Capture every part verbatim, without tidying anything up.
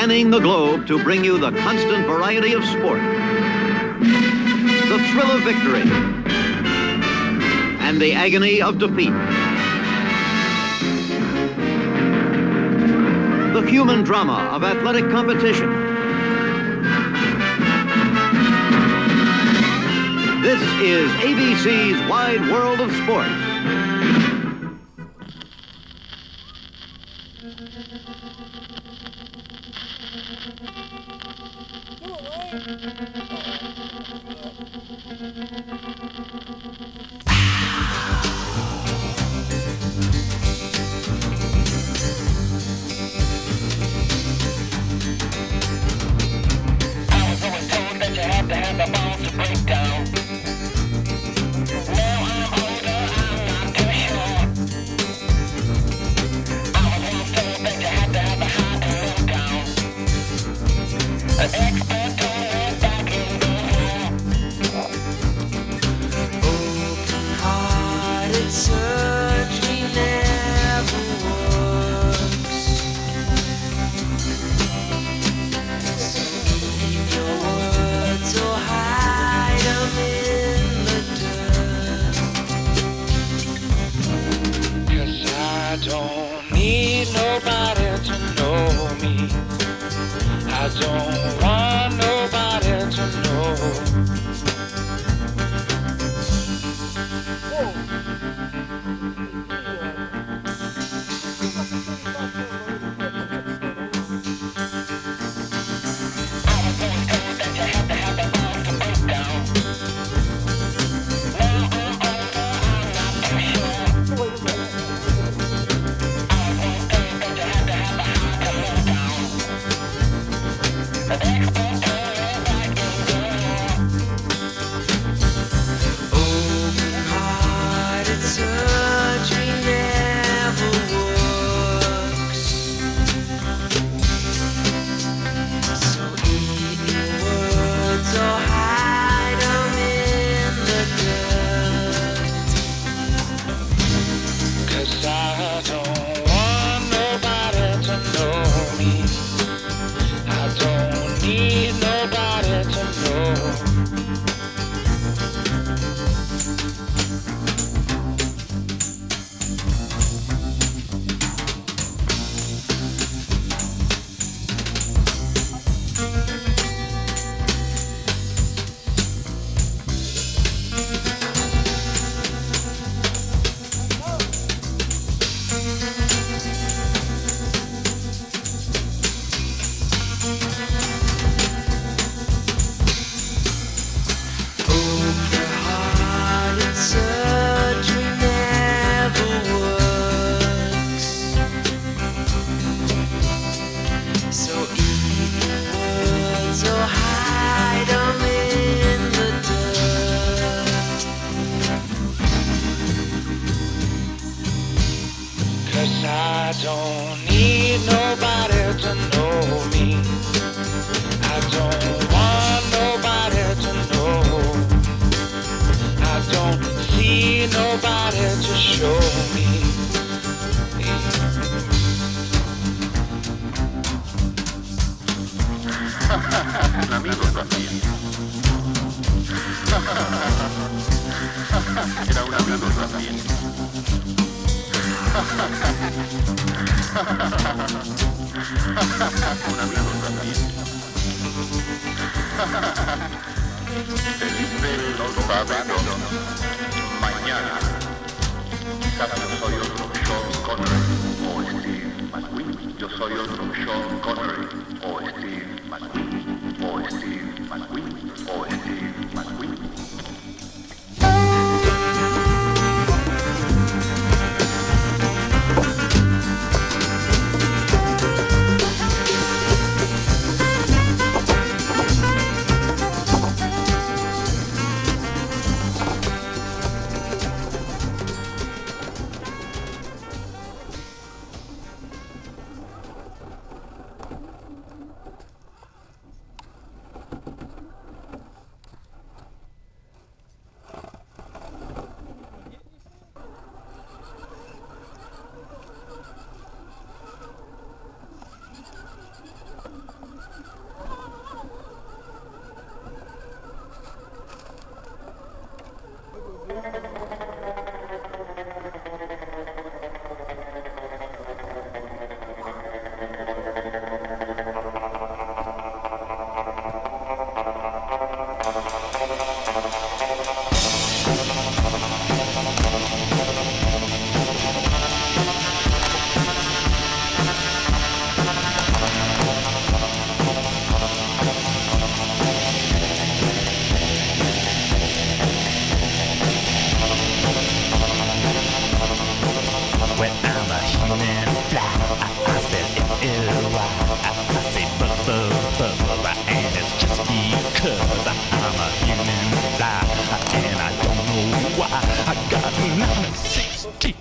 spanning the globe to bring you the constant variety of sport, the thrill of victory, and the agony of defeat. The human drama of athletic competition. This is A B C's Wide World of Sports.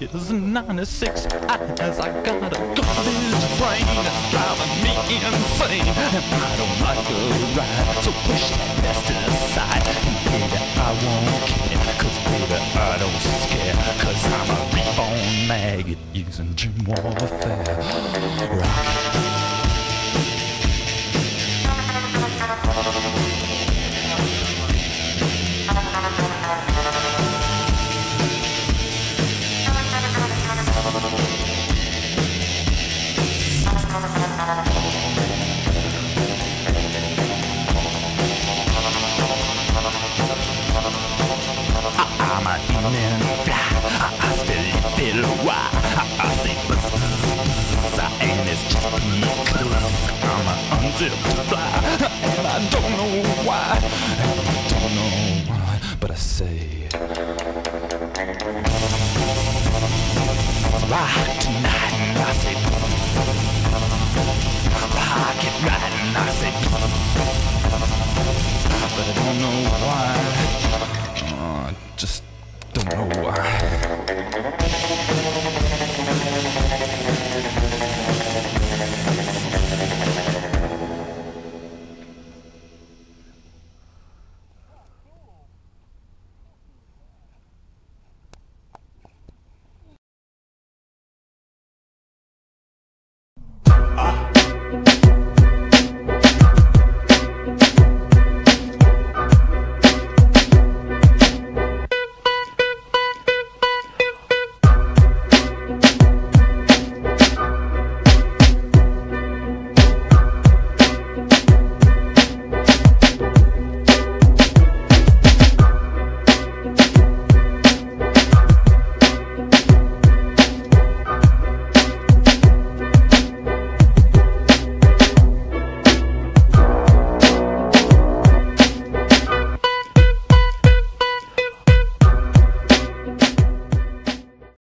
is nine to six eyes. I got a garbage brain that's driving me insane, and I don't like a ride, so push that best aside. And baby, I won't care, cause baby, I don't scare, cause I'm a reborn maggot using gym warfare. Rock. But I don't know why.